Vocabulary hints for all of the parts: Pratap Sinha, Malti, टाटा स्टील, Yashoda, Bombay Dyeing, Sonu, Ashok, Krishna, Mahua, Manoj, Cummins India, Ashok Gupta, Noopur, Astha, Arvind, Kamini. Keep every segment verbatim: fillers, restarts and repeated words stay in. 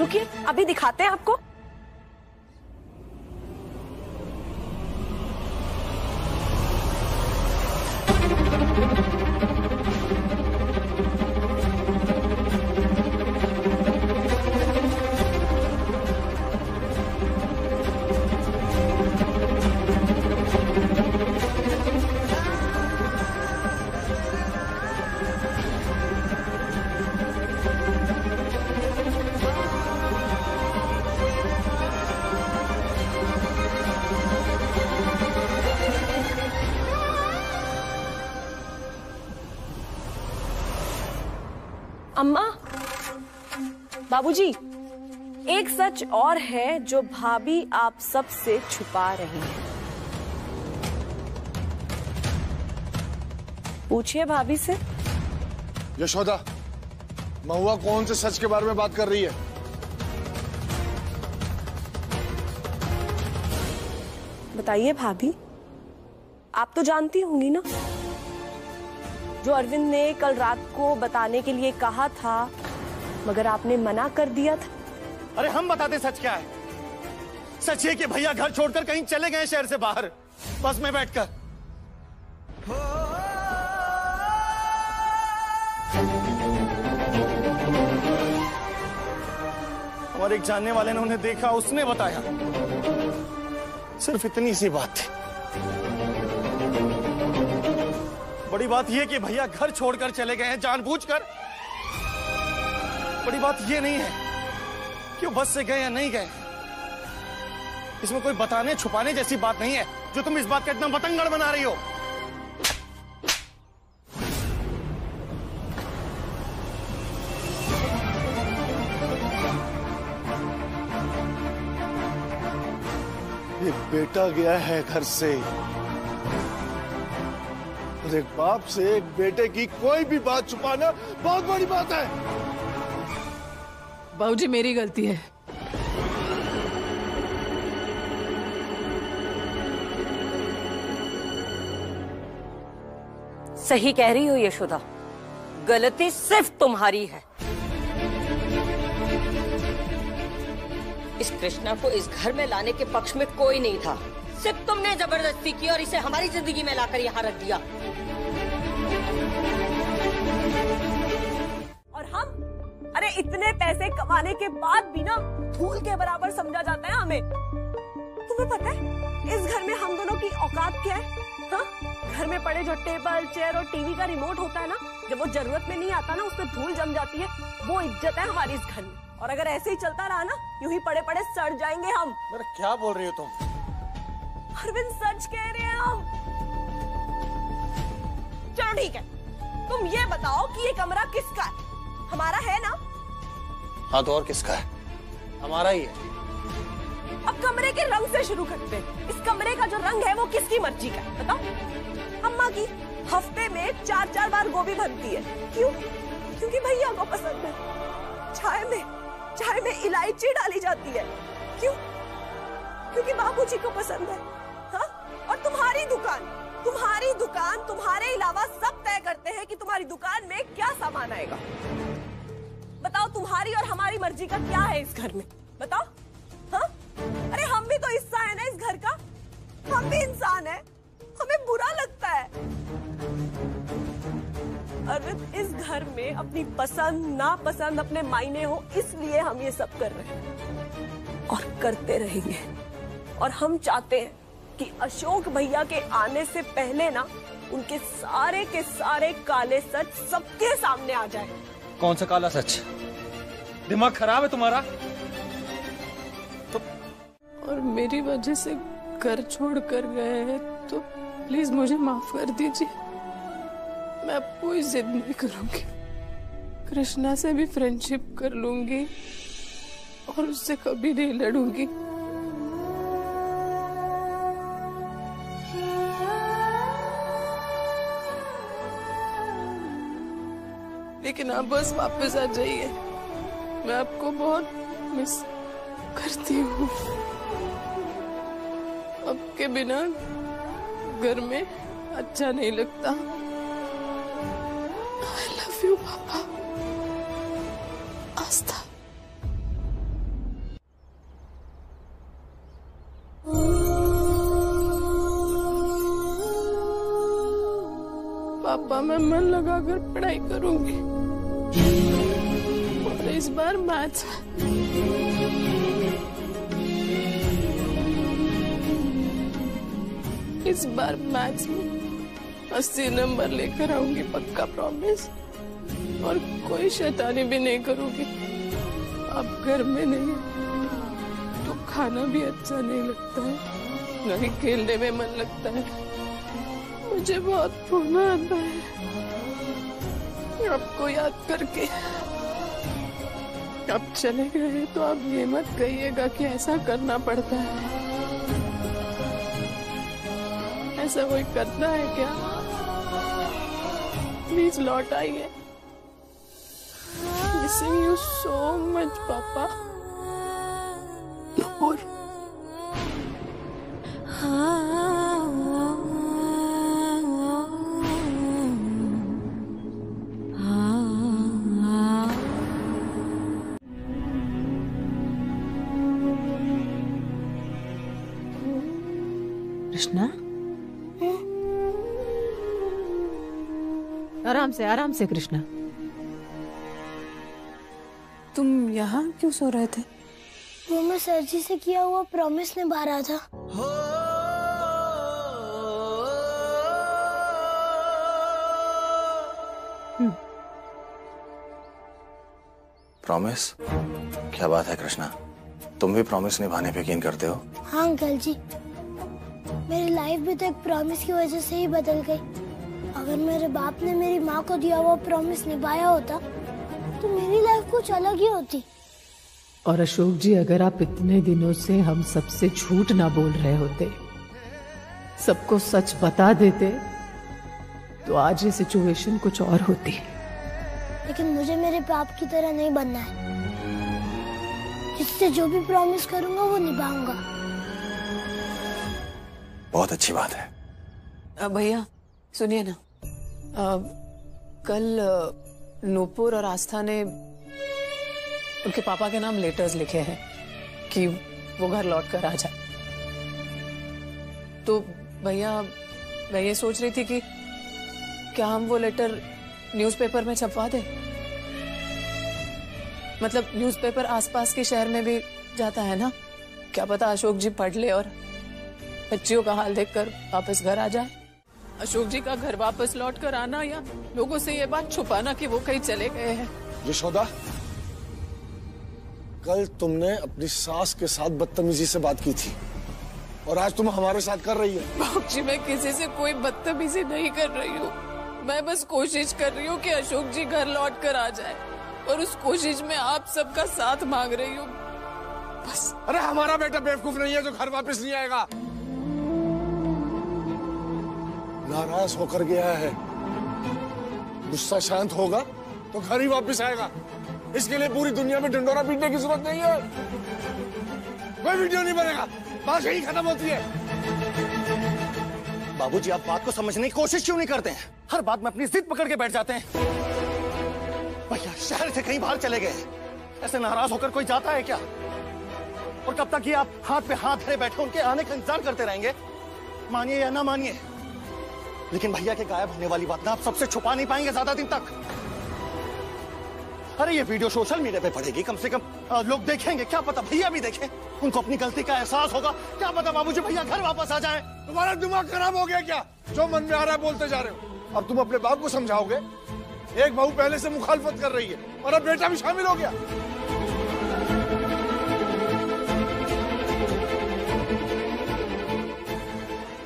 रुकिए, अभी दिखाते हैं आपको। अम्मा, बाबूजी, एक सच और है जो भाभी आप सब से छुपा रही हैं। पूछिए भाभी से। यशोदा, महुआ कौन से सच के बारे में बात कर रही है? बताइए भाभी, आप तो जानती होंगी ना, जो अरविंद ने कल रात को बताने के लिए कहा था मगर आपने मना कर दिया था। अरे हम बताते सच क्या है। सच ये कि भैया घर छोड़कर कहीं चले गए शहर से बाहर, बस में बैठकर। हमारे एक जानने वाले ने उन्हें देखा, उसने बताया, सिर्फ इतनी सी बात थी। बड़ी बात यह कि भैया घर छोड़कर चले गए हैं जानबूझकर। बड़ी बात यह नहीं है कि वो बस से गए या नहीं गए। इसमें कोई बताने छुपाने जैसी बात नहीं है जो तुम इस बात का इतना बतंगड़ बना रही हो। ये बेटा गया है घर से, एक बाप से एक बेटे की कोई भी बात छुपाना बहुत बड़ी बात है। बाबू जी, मेरी गलती है। सही कह रही हो यशोदा, गलती सिर्फ तुम्हारी है। इस कृष्णा को इस घर में लाने के पक्ष में कोई नहीं था, सिर्फ तुमने जबरदस्ती की और इसे हमारी जिंदगी में लाकर यहाँ रख दिया। और हम, अरे इतने पैसे कमाने के बाद भी ना धूल के बराबर समझा जाता है हमें। तुम्हें पता है इस घर में हम दोनों की औकात क्या है? हा? घर में पड़े जो टेबल, चेयर और टीवी का रिमोट होता है ना, जब वो जरूरत में नहीं आता ना, उसमें धूल जम जाती है। वो इज्जत है हमारी इस घर में। और अगर ऐसे ही चलता रहा ना, यूं ही पड़े पड़े सड़ जाएंगे हम। अरे क्या बोल रही हो तुम? अरविंद सच कह रहे हैं हम। चलो ठीक है, तुम ये बताओ कि ये कमरा किसका है? हमारा है ना? हाँ, तो और किसका है? हमारा ही है। अब कमरे के रंग से शुरू करते हैं। इस कमरे का जो रंग है वो किसकी मर्जी का है? बताओ। अम्मा की हफ्ते में चार चार बार गोभी बनती है। क्यों? क्योंकि भैया को पसंद है। चाय में चाय में इलायची डाली जाती है। क्यों? क्योंकि बाबूजी को पसंद है। हाँ? और तुम्हारी दुकान, तुम्हारी दुकान, तुम्हारे अलावा सब तय करते हैं कि तुम्हारी दुकान में क्या सामान आएगा। बताओ, तुम्हारी और हमारी मर्जी का क्या है इस घर में? बताओ। हाँ? अरे हम भी तो हिस्सा है ना इस घर का, हम भी इंसान है, हमें बुरा लगता है। अरविंद, इस घर में अपनी पसंद नापसंद अपने मायने हो, इसलिए हम ये सब कर रहे हैं और करते रहेंगे। और हम चाहते हैं कि अशोक भैया के आने से पहले ना उनके सारे के सारे काले सच सबके सामने आ जाए। कौन सा काला सच? दिमाग खराब है तुम्हारा तो। और मेरी वजह से घर छोड़कर गए हैं, तो प्लीज मुझे माफ कर दीजिए। मैं कोई जिद नहीं करूंगी, कृष्णा से भी फ्रेंडशिप कर लूंगी और उससे कभी नहीं लड़ूंगी। लेकिन आप बस वापस आ जाइए, मैं आपको बहुत मिस करती हूँ। आपके बिना घर में अच्छा नहीं लगता। आई लव यू पापा। आस्था। पापा, मैं मन लगाकर पढ़ाई करूंगी और इस बार मैथ्स। इस बार मैथ्स में अस्सी नंबर लेकर आऊंगी, पक्का प्रॉमिस। और कोई शैतानी भी नहीं करूंगी। अब घर में नहीं तो खाना भी अच्छा नहीं लगता है, नहीं खेलने में मन लगता है। मुझे बहुत रोना आता है आपको याद करके। अब चले गए तो आप ये मत कहिएगा कि ऐसा करना पड़ता है। ऐसा कोई करता है क्या? प्लीज लौट आइए। मिसिंग यू सो मच पापा। नूपुर। कृष्णा, आराम से आराम से कृष्णा। तुम यहाँ क्यों सो रहे थे? वो मैं सर जी से किया हुआ प्रॉमिस निभा रहा था। प्रॉमिस? क्या बात है कृष्णा, तुम भी प्रॉमिस निभाने पे यकीन करते हो? हाँ अंकल जी, मेरी लाइफ भी तो एक प्रॉमिस की वजह से ही बदल गई। अगर मेरे बाप ने मेरी माँ को दिया हुआ प्रॉमिस निभाया होता तो मेरी लाइफ कुछ अलग ही होती। और अशोक जी, अगर आप इतने दिनों से हम सबसे झूठ ना बोल रहे होते, सबको सच बता देते, तो आज ये सिचुएशन कुछ और होती। लेकिन मुझे मेरे बाप की तरह नहीं बनना है। जिससे जो भी प्रॉमिस करूंगा वो निभाऊंगा। बहुत अच्छी बात है। भैया सुनिए ना, आ, कल नूपुर और आस्था ने उनके पापा के नाम लेटर्स लिखे हैं कि वो घर लौट कर आ जाए। तो भैया मैं ये सोच रही थी कि क्या हम वो लेटर न्यूज़पेपर में छपवा दें। मतलब न्यूज़पेपर आसपास के शहर में भी जाता है ना, क्या पता अशोक जी पढ़ ले और बच्चियों का हाल देखकर वापस घर आ जाए। अशोक जी का घर वापस लौट कर आना या लोगों से ये बात छुपाना कि वो कहीं चले गए हैं। यशोदा, कल तुमने अपनी सास के साथ बदतमीजी से बात की थी और आज तुम हमारे साथ कर रही हो। बाप जी, मैं किसी से कोई बदतमीजी नहीं कर रही हूँ। मैं बस कोशिश कर रही हूँ कि अशोक जी घर लौट कर आ जाए और उस कोशिश में आप सबका साथ मांग रही हूँ बस। अरे हमारा बेटा बेवकूफ नहीं है जो घर वापस नहीं आएगा। नाराज होकर गया है, गुस्सा शांत होगा तो घर ही वापस आएगा। इसके लिए पूरी दुनिया में ढिंढोरा पीटने की जरूरत नहीं है। कोई वीडियो नहीं बनेगा, बात यही खत्म होती है। बाबूजी, आप बात को समझने की कोशिश क्यों नहीं करते हैं? हर बात में अपनी जिद पकड़ के बैठ जाते हैं। भैया शहर से कहीं बाहर चले गए, ऐसे नाराज होकर कोई जाता है क्या? और कब तक ये आप हाथ पे हाथ धरे बैठे उनके आने का इंतजार करते रहेंगे? मानिए या ना मानिए, लेकिन भैया के गायब होने वाली बात ना आप सबसे छुपा नहीं पाएंगे ज्यादा दिन तक। अरे ये वीडियो सोशल मीडिया पे पड़ेगी, कम से कम आ, लोग देखेंगे। क्या पता भैया भी देखें, उनको अपनी गलती का एहसास होगा। क्या पता बाबूजी भैया घर वापस आ जाए। तुम्हारा दिमाग खराब हो गया क्या? जो मन में आ रहा है बोलते जा रहे हो। अब तुम अपने बाप को समझाओगे? एक बहू पहले से मुखालफत कर रही है और अब बेटा भी शामिल हो गया।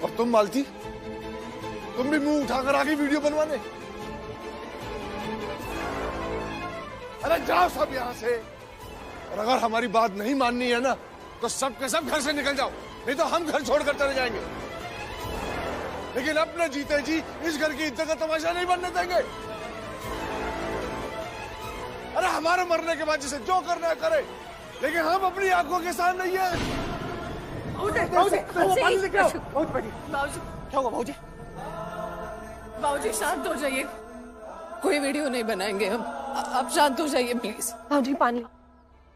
और तुम मालती, तुम भी मुंह उठाकर आगे वीडियो बनवाने। अरे जाओ सब यहाँ से, और अगर हमारी बात नहीं माननी है ना तो सब के सब घर से निकल जाओ, नहीं तो हम घर छोड़कर चले जाएंगे। लेकिन अपने जीते जी इस घर की इज्जत का तमाशा नहीं बनने देंगे। अरे हमारे मरने के बाद जिसे जो करना है करे, लेकिन हम अपनी आंखों के साथ नहीं है। बाबूजी शांत हो जाइए, कोई वीडियो नहीं बनाएंगे हम। आप शांत हो जाइए प्लीज। बाबूजी पानी।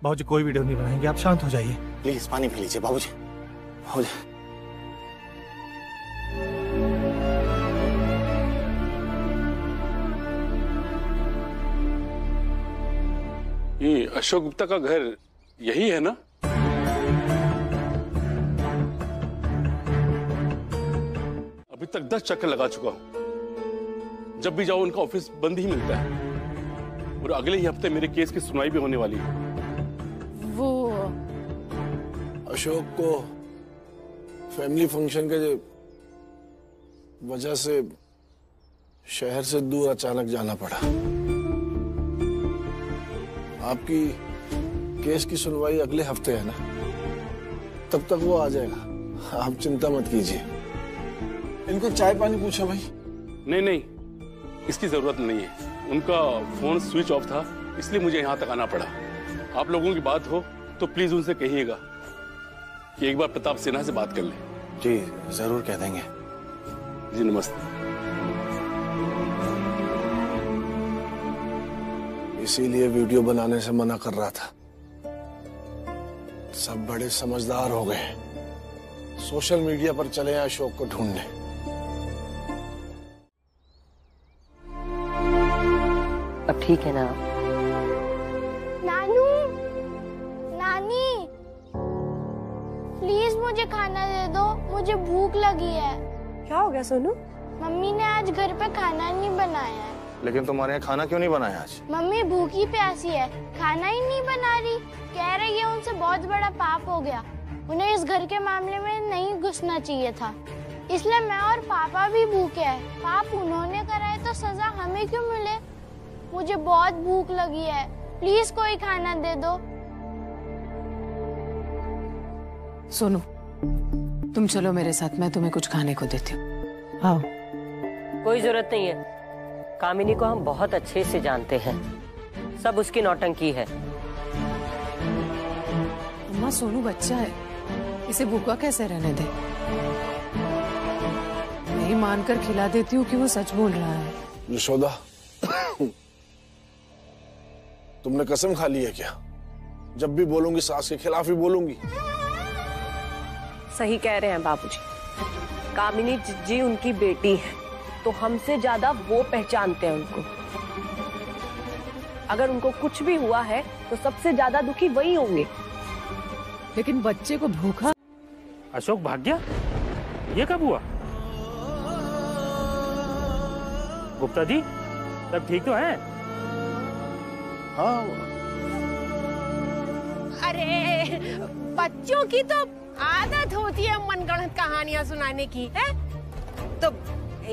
बाबूजी कोई वीडियो नहीं बनाएंगे, आप शांत हो जाइए प्लीज। पानी पी लीजिए बाबूजी। बाबूजी ये अशोक गुप्ता का घर यही है ना? अभी तक दस चक्कर लगा चुका हूं। जब भी जाओ उनका ऑफिस बंद ही मिलता है और अगले ही हफ्ते मेरे केस की सुनवाई भी होने वाली है। वो अशोक को फैमिली फंक्शन के वजह से शहर से दूर अचानक जाना पड़ा। आपकी केस की सुनवाई अगले हफ्ते है ना? तब तक वो आ जाएगा, आप चिंता मत कीजिए। इनको चाय पानी पूछा भाई? नहीं नहीं, इसकी जरूरत नहीं है। उनका फोन स्विच ऑफ था इसलिए मुझे यहाँ तक आना पड़ा। आप लोगों की बात हो तो प्लीज उनसे कहिएगा कि एक बार प्रताप सिन्हा से बात कर लें। जी जरूर कह देंगे। जी नमस्ते। इसीलिए वीडियो बनाने से मना कर रहा था। सब बड़े समझदार हो गए। सोशल मीडिया पर चले हैं अशोक को ढूंढने। अब ठीक है ना? नानू, नानी, प्लीज मुझे खाना दे दो, मुझे भूख लगी है। क्या हो गया सोनू? मम्मी ने आज घर पे खाना नहीं बनाया है। लेकिन तुम्हारे यहाँ खाना क्यों नहीं बनाया आज? मम्मी भूखी प्यासी है, खाना ही नहीं बना रही। कह रही है उनसे बहुत बड़ा पाप हो गया, उन्हें इस घर के मामले में नहीं घुसना चाहिए था। इसलिए मैं और पापा भी भूखे हैं। पाप उन्होंने कराए तो सजा हमें क्यों मिले? मुझे बहुत भूख लगी है, प्लीज कोई खाना दे दो। सोनू तुम चलो मेरे साथ, मैं तुम्हें कुछ खाने को देती हूँ। आओ। कोई जरूरत नहीं है, कामिनी को हम बहुत अच्छे से जानते हैं, सब उसकी नौटंकी है। अम्मा सोनू बच्चा है, इसे भूखा कैसे रहने दे? नहीं मानकर खिला देती हूँ कि वो सच बोल रहा है। यशोदा तुमने कसम खा ली है क्या? जब भी बोलूंगी सास के खिलाफ ही बोलूंगी। सही कह रहे हैं बाबूजी। कामिनी जी उनकी बेटी है तो हमसे ज्यादा वो पहचानते हैं उनको। अगर उनको कुछ भी हुआ है तो सबसे ज्यादा दुखी वही होंगे। लेकिन बच्चे को भूखा। अशोक भाग गया? ये कब हुआ? गुप्ता जी सब ठीक तो है? हाँ। अरे बच्चों की तो आदत होती है मनगढ़ंत कहानियाँ सुनाने की है, तो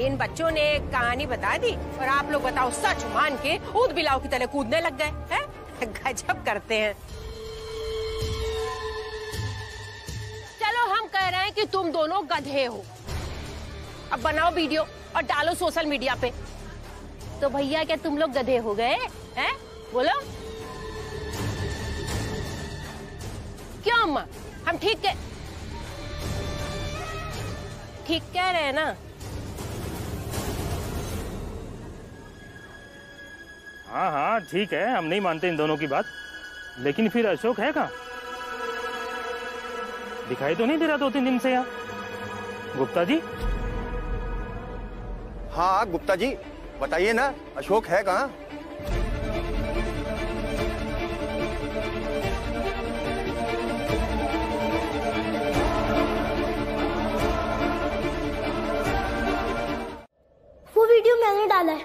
इन बच्चों ने कहानी बता दी और आप लोग बताओ सच मान के ऊद बिलाव की तरह कूदने लग गए हैं। गजब करते हैं। चलो हम कह रहे हैं कि तुम दोनों गधे हो। अब बनाओ वीडियो और डालो सोशल मीडिया पे। तो भैया क्या तुम लोग गधे हो गए हैं? बोलो क्यों अम्मा, हम ठीक है, ठीक कह रहे हैं ना? हाँ हाँ ठीक है, हम नहीं मानते इन दोनों की बात। लेकिन फिर अशोक है कहाँ? दिखाई तो नहीं दे रहा दो तीन दिन से यहाँ। गुप्ता जी? हाँ गुप्ता जी बताइए ना, अशोक है कहाँ? वीडियो मैंने डाला है।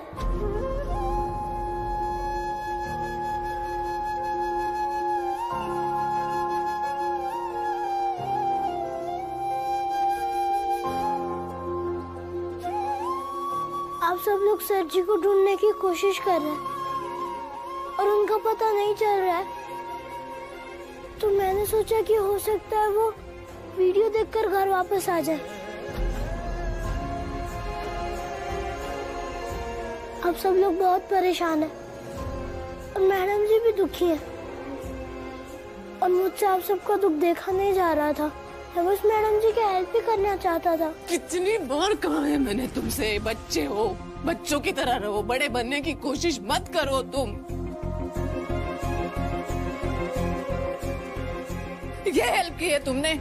आप सब लोग सर जी को ढूंढने की कोशिश कर रहे हैं और उनका पता नहीं चल रहा है, तो मैंने सोचा कि हो सकता है वो वीडियो देखकर घर वापस आ जाए। आप सब लोग बहुत परेशान हैं और मैडम जी भी दुखी है और मुझसे आप सबका दुख देखा नहीं जा रहा था। मैं बस मैडम जी की हेल्प भी करना चाहता था। कितनी बार कहा है मैंने तुमसे, बच्चे हो, बच्चों की तरह रहो, बड़े बनने की कोशिश मत करो तुम। ये हेल्प की है तुमने,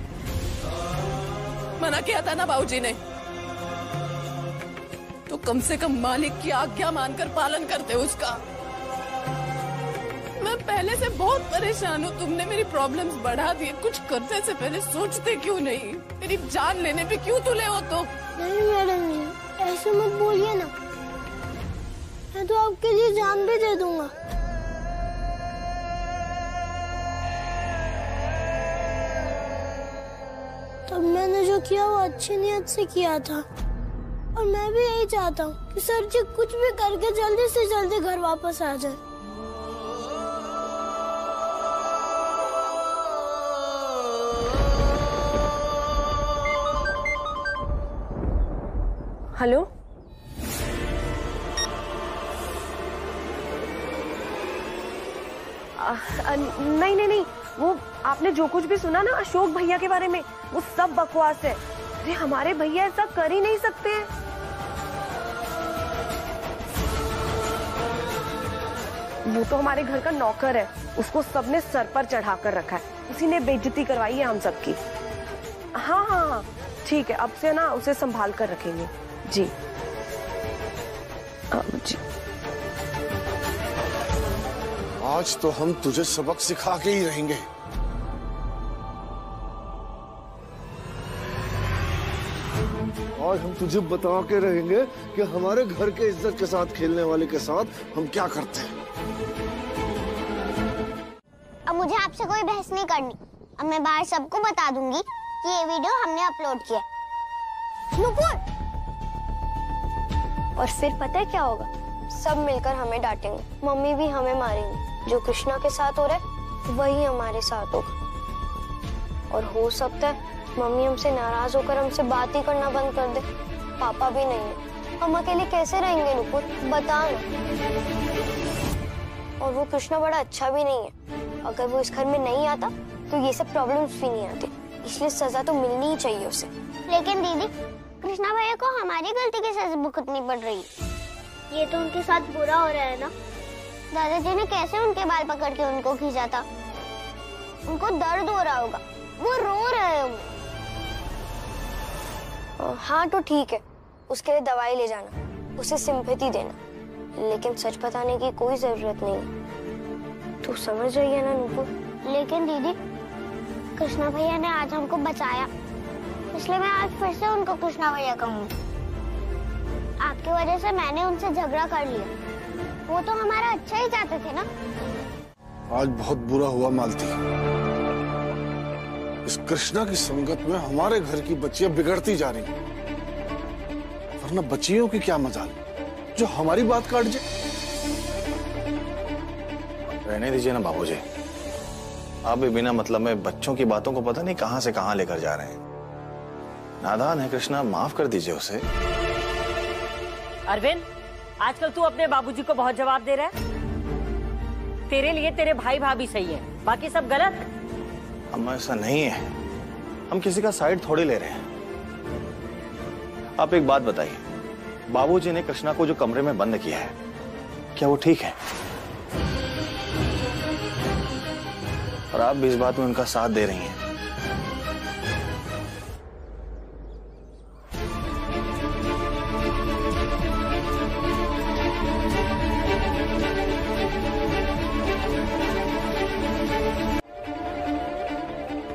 मना किया था ना बाबूजी ने, तो कम से कम मालिक की आज्ञा मानकर पालन करते उसका। मैं पहले से बहुत परेशान हूँ। तुमने मेरी प्रॉब्लम्स बढ़ा दी। कुछ करने से पहले सोचते क्यों नहीं? मेरी जान लेने पे क्यों तुले हो तो? नहीं मैडम जी, ऐसे मत बोलिए ना, मैं तो आपके लिए जान भी दे दूंगा। तब मैंने जो किया वो अच्छी नीयत से किया था और मैं भी यही चाहता हूँ कि सर जी कुछ भी करके जल्दी से जल्दी घर वापस आ जाए। हेलो, नहीं नहीं नहीं, वो आपने जो कुछ भी सुना ना अशोक भैया के बारे में, वो सब बकवास है। ये हमारे भैया ऐसा कर ही नहीं सकते हैं। वो तो हमारे घर का नौकर है, उसको सबने सर पर चढ़ा कर रखा है, उसी ने बेइज्जती करवाई है हम सबकी। हाँ हाँ हाँ ठीक है, अब से ना उसे संभाल कर रखेंगे। जी जी, आज तो हम तुझे सबक सिखा के ही रहेंगे। आज हम तुझे बता के रहेंगे कि हमारे घर के इज्जत के साथ खेलने वाले के साथ हम क्या करते हैं। अब मुझे आपसे कोई बहस नहीं करनी। अब मैं बाहर सबको बता दूंगी कि ये वीडियो हमने अपलोड किया। नूपुर! और फिर पता है क्या होगा? सब मिलकर हमें डांटेंगे, मम्मी भी हमें मारेंगी। जो कृष्णा के साथ हो रहा है वही हमारे साथ होगा। और हो सकता है मम्मी हमसे नाराज होकर हमसे बात ही करना बंद कर दे। पापा भी नहीं है, हम अकेले कैसे रहेंगे नूपुर, बताओ ना। और वो कृष्णा बड़ा अच्छा भी नहीं है, अगर वो इस घर में नहीं आता तो ये सब प्रॉब्लम्स भी नहीं आते, इसलिए सजा तो मिलनी ही चाहिए उसे। लेकिन दीदी, कृष्णा भैया को हमारी गलती की सजा भुगतनी पड़ रही है। ये तो उनके साथ बुरा हो रहा है ना। दादाजी ने कैसे उनके बाल पकड़ के उनको खींचा था, उनको दर्द हो रहा होगा, वो रो रहे होंगे। हाँ तो ठीक है, उसके लिए दवाई ले जाना, उसे सिंपैथी देना, लेकिन सच बताने की कोई जरूरत नहीं है। तू समझ रही है ना नूपुर? लेकिन दीदी, कृष्णा भैया ने आज हमको बचाया, इसलिए मैं आज फिर से उनको कृष्णा भैया कहूँगी। आपकी वजह से मैंने उनसे झगड़ा कर लिया, वो तो हमारा अच्छा ही चाहते थे ना। आज बहुत बुरा हुआ मालती, इस कृष्णा की संगत में हमारे घर की बच्चियाँ बिगड़ती जा रही हैं, वरना बच्चियों की क्या मजाल जो हमारी बात काट जाए। रहने दीजिए ना बाबूजी, आप भी बिना मतलब में बच्चों की बातों को पता नहीं कहां से कहां लेकर जा रहे हैं। नादान है कृष्णा, माफ कर दीजिए उसे। अरविंद, आजकल तू अपने बाबूजी को बहुत जवाब दे रहा है। तेरे लिए तेरे भाई भाभी सही है, बाकी सब गलत। हम ऐसा नहीं है, हम किसी का साइड थोड़ी ले रहे हैं। आप एक बात बताइए, बाबूजी ने कृष्णा को जो कमरे में बंद किया है, क्या वो ठीक है? और आप भी इस बात में उनका साथ दे रही हैं।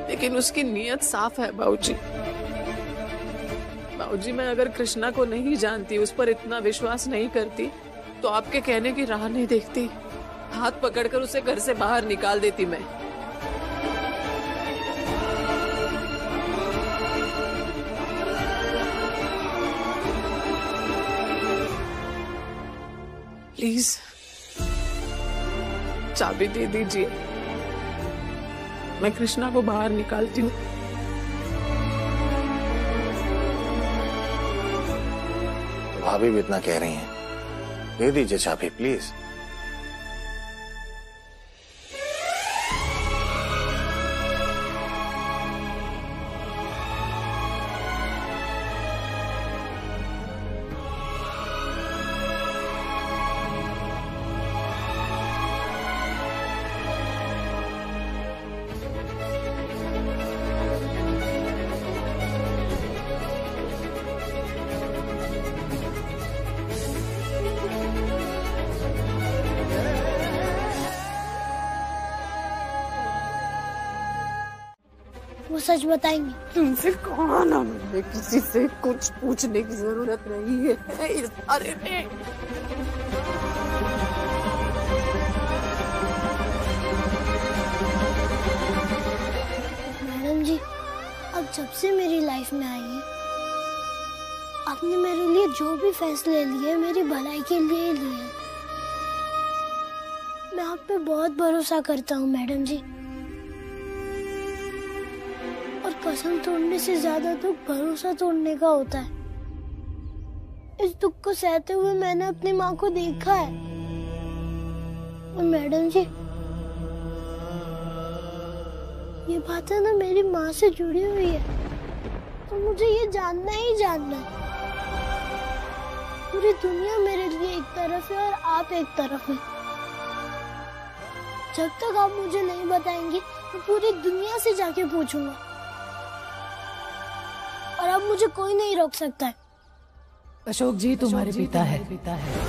लेकिन उसकी नीयत साफ है बाबूजी। बाबूजी, मैं अगर कृष्णा को नहीं जानती, उस पर इतना विश्वास नहीं करती, तो आपके कहने की राह नहीं देखती, हाथ पकड़कर उसे घर से बाहर निकाल देती मैं। प्लीज चाबी दे दीजिए, मैं कृष्णा को बाहर निकालती हूँ। भाभी भी इतना कह रही हैं, दे दीजिए चाबी प्लीज। वो सच बताएंगे। तुमसे कहा ना मुझे किसी से कुछ पूछने की जरूरत नहीं है इस बारे में। मैडम जी, अब जब से मेरी लाइफ में आई है आपने मेरे लिए जो भी फैसले लिए मेरी भलाई के लिए लिए। मैं आप पे बहुत भरोसा करता हूँ मैडम जी, और कसम तोड़ने से ज्यादा दुख भरोसा तोड़ने का होता है। इस दुख को सहते हुए मैंने अपनी माँ को देखा है। और मैडम जी, ये बात है ना मेरी माँ से जुड़ी हुई है, तो मुझे ये जानना ही जानना है। पूरी दुनिया मेरे लिए एक तरफ है और आप एक तरफ है। जब तक आप मुझे नहीं बताएंगे मैं पूरी दुनिया से जाके पूछूंगा, और अब मुझे कोई नहीं रोक सकता है। अशोक जी तुम्हारे पिता है, पिता है।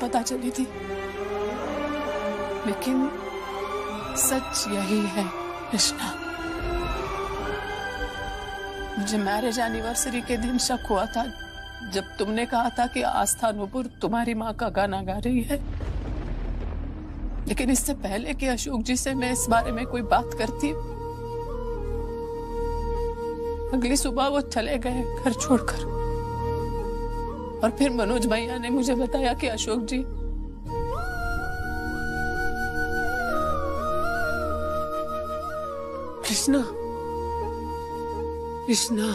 पता चली थी, लेकिन सच यही है कृष्णा। मुझे मैरिज एनिवर्सरी के दिन शक हुआ था जब तुमने कहा था कि आस्था नूपुर तुम्हारी माँ का गाना गा रही है, लेकिन इससे पहले कि अशोक जी से मैं इस बारे में कोई बात करती, अगली सुबह वो चले गए घर छोड़कर। और फिर मनोज भैया ने मुझे बताया कि अशोक जी कृष्णा कृष्णा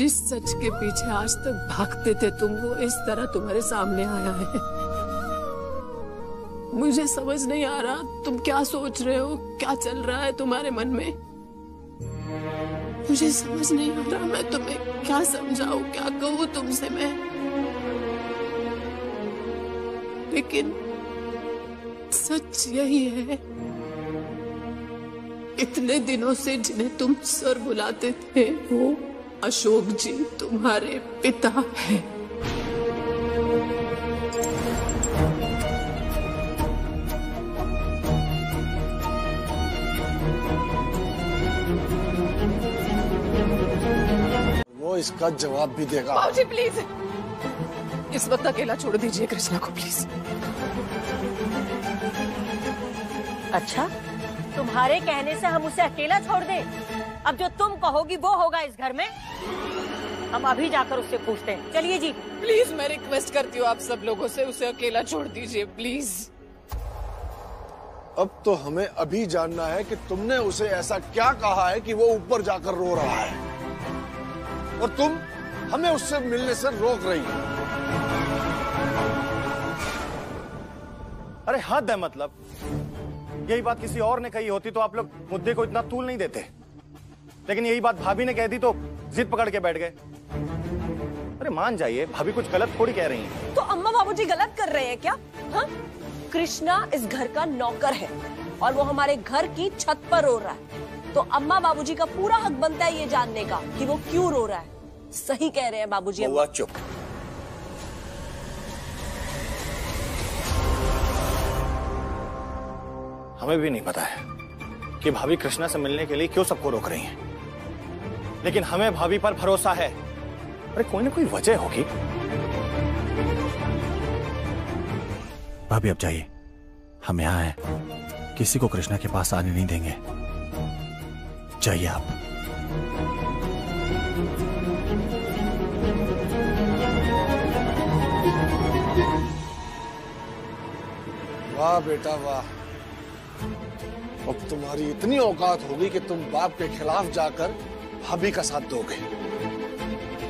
जिस सच के पीछे आज तक भागते थे तुम, वो इस तरह तुम्हारे सामने आया है। मुझे समझ नहीं आ रहा तुम क्या सोच रहे हो, क्या चल रहा है तुम्हारे मन में। मुझे समझ नहीं आ रहा मैं तुम्हें क्या समझाऊं, क्या कहूं तुमसे मैं। लेकिन सच यही है, इतने दिनों से जिन्हें तुम सर बुलाते थे वो अशोक जी तुम्हारे पिता हैं। इसका जवाब भी देगा। बाबूजी प्लीज इस वक्त अकेला छोड़ दीजिए कृष्णा को प्लीज। अच्छा, तुम्हारे कहने से हम उसे अकेला छोड़ दें? अब जो तुम कहोगी वो होगा इस घर में। हम अभी जाकर उससे पूछते हैं। चलिए जी। प्लीज मैं रिक्वेस्ट करती हूँ आप सब लोगों से, उसे अकेला छोड़ दीजिए प्लीज। अब तो हमें अभी जानना है कि तुमने उसे ऐसा क्या कहा है कि वो ऊपर जाकर रो रहा है और तुम हमें उससे मिलने से रोक रही हो। अरे हद है, मतलब यही बात किसी और ने कही होती तो आप लोग मुद्दे को इतना तूल नहीं देते, लेकिन यही बात भाभी ने कह दी तो जिद पकड़ के बैठ गए। अरे मान जाइए, भाभी कुछ गलत थोड़ी कह रही हैं। तो अम्मा बाबूजी गलत कर रहे हैं क्या? हाँ, कृष्णा इस घर का नौकर है और वो हमारे घर की छत पर रो रहा है, तो अम्मा बाबूजी का पूरा हक बनता है ये जानने का कि वो क्यों रो रहा है। सही कह रहे हैं बाबूजी। हुआ चुप। हमें भी नहीं पता है कि भाभी कृष्णा से मिलने के लिए क्यों सबको रोक रही हैं। लेकिन हमें भाभी पर भरोसा है। अरे कोई ना कोई वजह होगी। भाभी अब जाइए, हम यहाँ हैं, किसी को कृष्णा के पास आने नहीं देंगे। जाइए आप। वाह बेटा वाह, अब तुम्हारी इतनी औकात होगी कि तुम बाप के खिलाफ जाकर भाभी का साथ दोगे।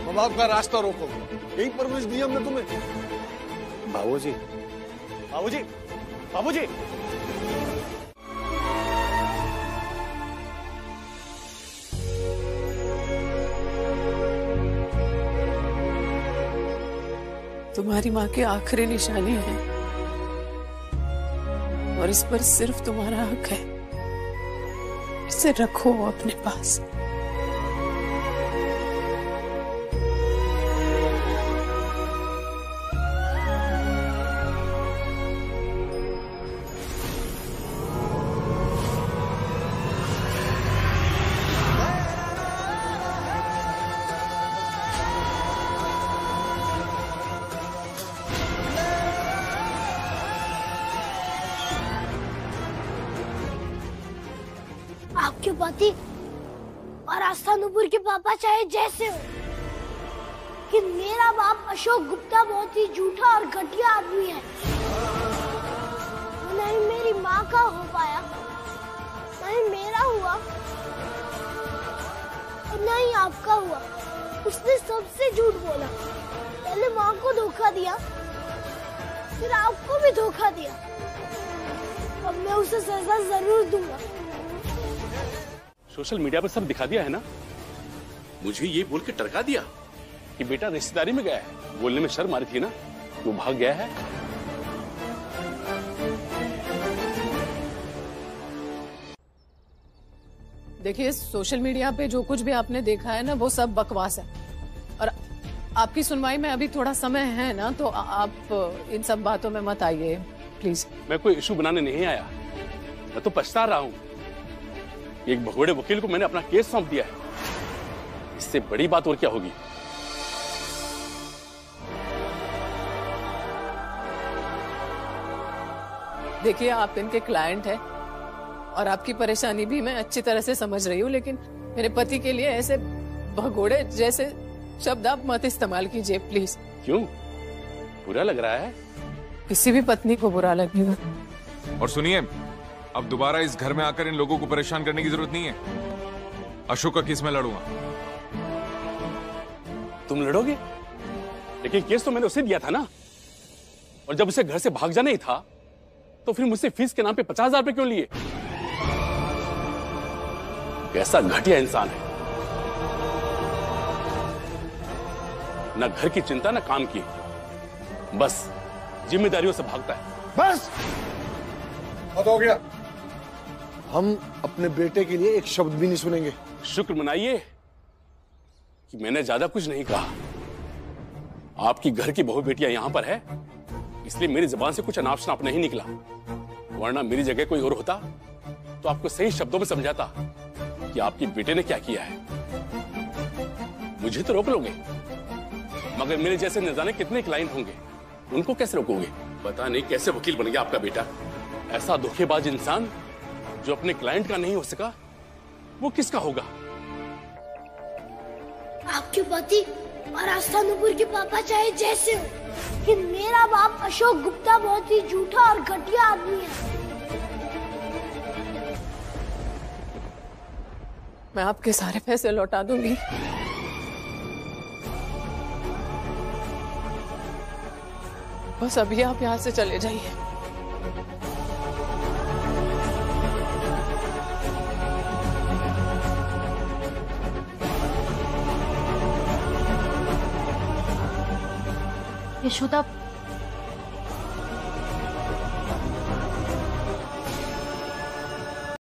माँ बाप का रास्ता रोको, यही परवरिश दी हमने तुम्हें। बाबूजी, बाबूजी, बाबूजी। तुम्हारी माँ की आखिरी निशानी है और इस पर सिर्फ तुम्हारा हक है। इसे रखो अपने पास। और आस्था नूपुर के पापा चाहे जैसे हो कि मेरा बाप अशोक गुप्ता बहुत ही झूठा और घटिया आदमी है। ना ही मेरी माँ का हो पाया, ना ही मेरा हुआ और ना ही आपका हुआ। उसने सबसे झूठ बोला, पहले माँ को धोखा दिया, फिर आपको भी धोखा दिया। अब मैं उसे सजा जरूर दूंगा। सोशल मीडिया पर सब दिखा दिया है ना, मुझे ये बोल के टरका दिया कि बेटा रिश्तेदारी में गया है। बोलने में शर्म आ रही थी ना, वो भाग गया है। देखिए, सोशल मीडिया पे जो कुछ भी आपने देखा है ना, वो सब बकवास है। और आपकी सुनवाई में अभी थोड़ा समय है ना, तो आप इन सब बातों में मत आइए प्लीज। मैं कोई इशू बनाने नहीं आया, मैं तो पछता रहा हूँ। एक भगोड़े वकील को मैंने अपना केस सौंप दिया है, इससे बड़ी बात और क्या होगी। देखिए, आप इनके क्लाइंट हैं और आपकी परेशानी भी मैं अच्छी तरह से समझ रही हूँ, लेकिन मेरे पति के लिए ऐसे भगोड़े जैसे शब्द आप मत इस्तेमाल कीजिए प्लीज। क्यों, बुरा लग रहा है? किसी भी पत्नी को बुरा लगेगा। और सुनिए, अब दोबारा इस घर में आकर इन लोगों को परेशान करने की जरूरत नहीं है। अशोक का केस मैं लड़ूंगा। तुम लड़ोगे? लेकिन केस तो मैंने उसे दिया था ना, और जब उसे घर से भाग जाना ही था तो फिर मुझसे फीस के नाम पे पचास हजार रुपए क्यों लिए? कैसा घटिया इंसान है, ना घर की चिंता ना काम की, बस जिम्मेदारियों से भागता है। बस बहुत हो गया, हम अपने बेटे के लिए एक शब्द भी नहीं सुनेंगे। शुक्र मनाइए कि मैंने ज्यादा कुछ नहीं कहा। आपकी घर की बहु बेटियां यहां पर है, इसलिए मेरी जुबान से कुछ अनाप शनाप नहीं निकला, वरना मेरी जगह कोई और होता तो आपको सही शब्दों में समझाता कि आपके बेटे ने क्या किया है। मुझे तो रोक लोगे, मगर मेरे जैसे न जाने कितने क्लाइंट होंगे, उनको कैसे रोकोगे? पता नहीं कैसे वकील बन गया आपका बेटा। ऐसा धोखेबाज इंसान जो अपने क्लाइंट का नहीं हो सका, वो किसका होगा? आपके पति और आस्था नूपुर के पापा चाहे जैसे हो कि मेरा बाप अशोक गुप्ता बहुत ही झूठा और घटिया आदमी है। मैं आपके सारे पैसे लौटा दूंगी। बस अभी आप यहाँ से चले जाइए। यशोदा,